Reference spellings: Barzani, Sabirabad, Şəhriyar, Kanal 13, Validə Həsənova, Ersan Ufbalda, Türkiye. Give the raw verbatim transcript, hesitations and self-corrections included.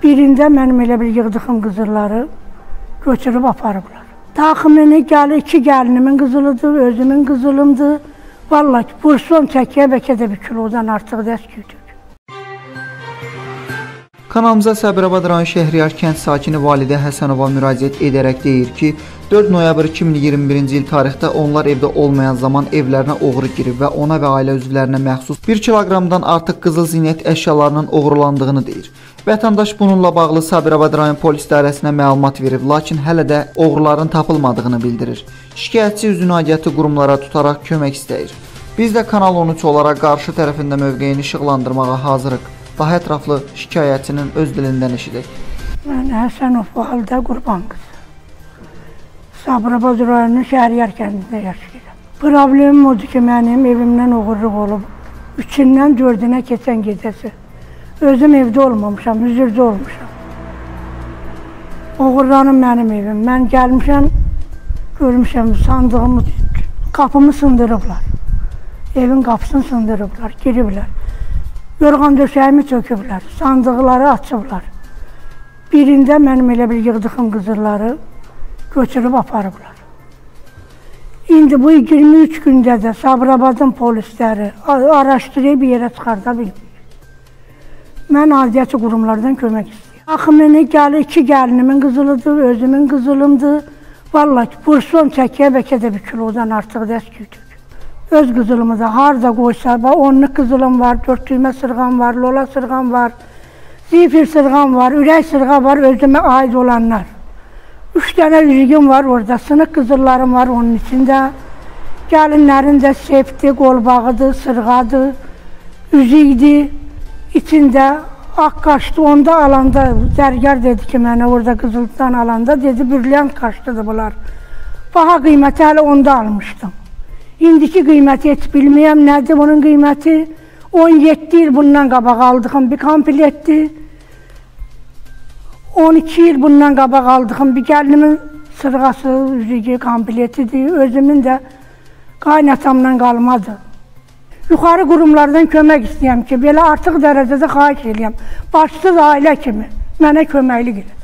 Birində mənim elə bir yığdığım qızılları götürüb aparıblar. Daximini gəli iki gəlinimin qızılıdır, özümün qızılımdır. Vallahi bursum çəkiyə bəlkə də bir kilodan artıq dəsküdür. Kanalımıza Sabirabad rayon Şəhriyar kənd sakini Validə Həsənova müraciət edərək deyir ki, dörd noyabr iki min iyirmi birinci il tarixdə onlar evdə olmayan zaman evlərinə oğru girib və ona və ailə üzvlərinə məxsus bir kiloqramdan artıq qızıl zinət əşyalarının oğurlandığını deyir. Vətəndaş bununla bağlı Sabirabad rayon polis dairəsinə məlumat verib, lakin hələ də oğruların tapılmadığını bildirir. Şikayətçi üzünü aidiyyatı qurumlara tutaraq kömək istəyir. Biz də Kanal on üç olaraq qarşı tərəfində mövqeyini işıqlandırmağa hazırıq. Daha ətraflı şikayətçinin öz dilindən eşidək. Mən Ersan Ufbalda qurban qızı. Sabirabad rayonunun Şəhriyar kəndində yaşayıram. Problemim odur ki, mənim evimdən oğurluq olub. Üçündən dördünə keçən gecəsi. Özüm evdə olmamışam, hüzurda olmuşam. Oğurlanım mənim evim. Mən gəlmişəm, görmüşəm, sandığımı, qapımı sındırıblar. Evin qapısını sındırıblar, giriblər. Yorğan döşəyimi çöküblər, sandıqları açıblar. Birində mənim elə bir yığdığım qızılları götürüb aparıblar. İndi bu iyirmi üç gündə də Sabirabadın polisləri araşdırıb bir yerə çıxarda bilmir. Mən aidiyyatı qurumlardan kömək istəyirəm. Axımını gəli iki gəlinimin qızılıdır, özümün qızılımdır. Vallahi bursum çəkiyə bəlkə də bir kilodan artıq dəsküdür. Öz qızılımı da harda qoysa, onluq qızılım var, dörd düymə sırğam var, lola sırğam var, zifir sırğam var, ürək sırğa var, özümə aid olanlar. Üç dənə üzgüm var orada, sınıq qızıllarım var onun içində. Gəlinlərin də sefdir, qolbağıdır, sırğadır, üzüydü. İçində ak qaşdı, onda alanda, zərgər dedi ki mənə orada qızıldan alanda, dedi bürliyant qaşdıdır bunlar. Baha qiyməti hələ onda almışdım. İndiki qiyməti heç bilməyəm, nədir onun qiyməti? on yeddi il bundan qabaq aldığım bir kompletdir. on iki il bundan qabaq aldığım bir gəlinimin sırğası, üzüyü, kompletidir. Özümün də qaynatamdan qalmadı. Yuxarı qurumlardan kömək istəyəm ki, belə artıq dərəcədə xahiş eləyəm. Başsız ailə kimi mənə köməklik edin.